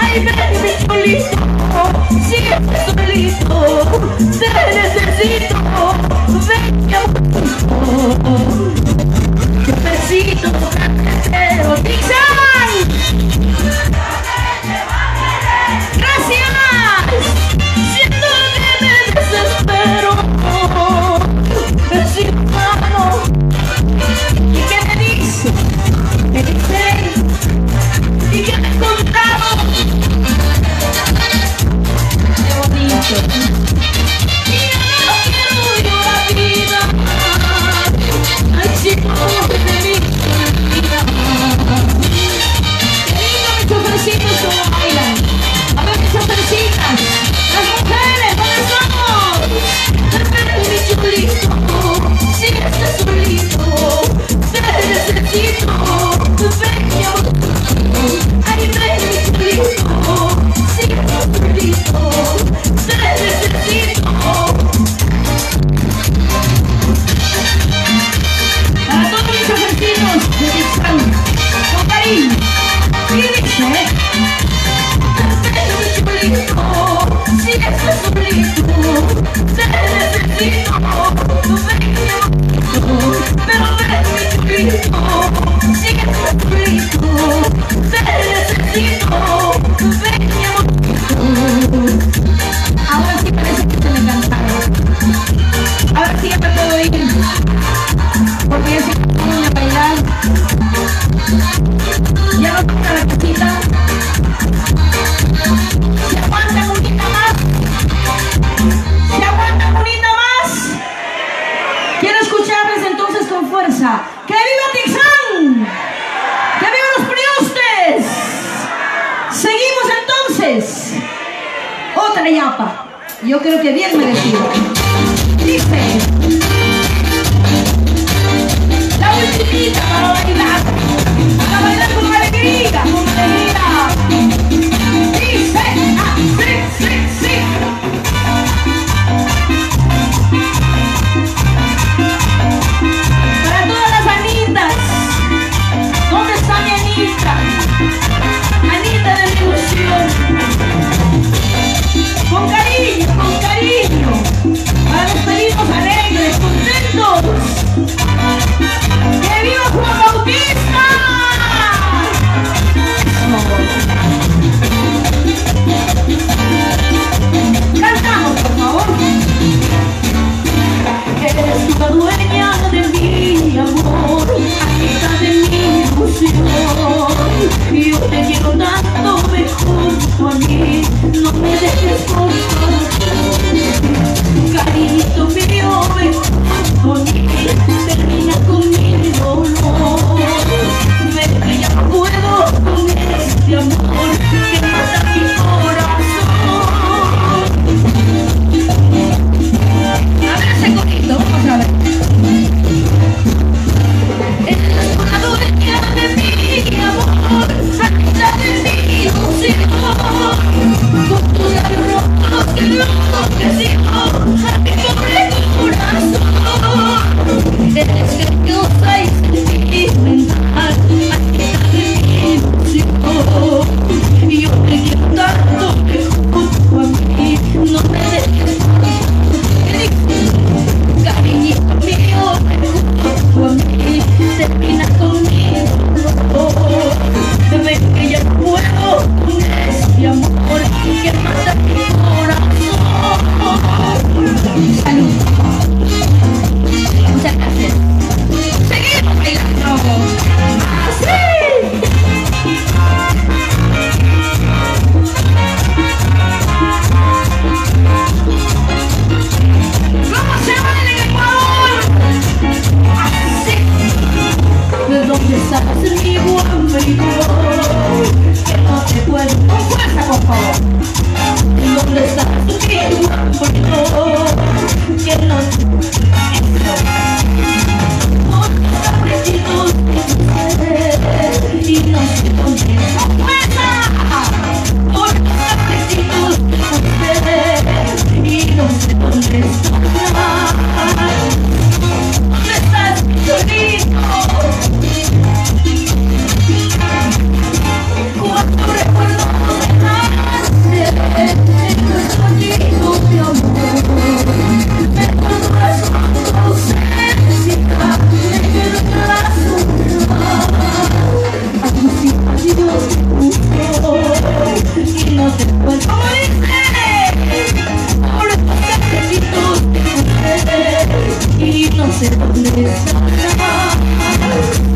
Ay, baby, solito, sigue solito, te necesito, ven, mi amor. Yo necesito cantero, gracias, siento que me desespero, es humano. ¿Y qué me dice? Me dice, ¿y qué me contamos? Qué bonito. Y yo no quiero yo la vida. Ay, chico, que te vi la vida. Qué lindo mis chofercitos como bailan. A ver mis chofercitas. Las mujeres, ¿dónde somos? Depende de mi chulito. Si estás solito, te necesito. Ahora sí parece que se me cansaron. Ahora sí ya me puedo ir, porque ya sé que tengo que bailar. Ya no toca la casita. ¿Se aguanta bonita más? ¿Se aguanta bonita más? Quiero escucharles entonces con fuerza. ¡Que viva Tixán! ¡Que viva los priostes! Seguimos entonces. Otra yapa. Yo creo que bien merecido. Dice. La muy chiquita para bailar. Para bailar con alegría, con alegría. Dice así, sí, sí. Para todas las Anitas. ¿Dónde está mi Anita? Anita de mi ilusión. Con cariño, con cariño. Para los pedidos alegres, contentos. ¡Que viva Juan Bautista! No. Cantamos, por favor. Eres la dueña de mi amor, agita de mi ilusión. Yo te quiero tanto, ven junto a mí, no me dejes por favor. Cariñito mío, ven junto a mí, termina conmigo. Oh, Y no sé dónde está.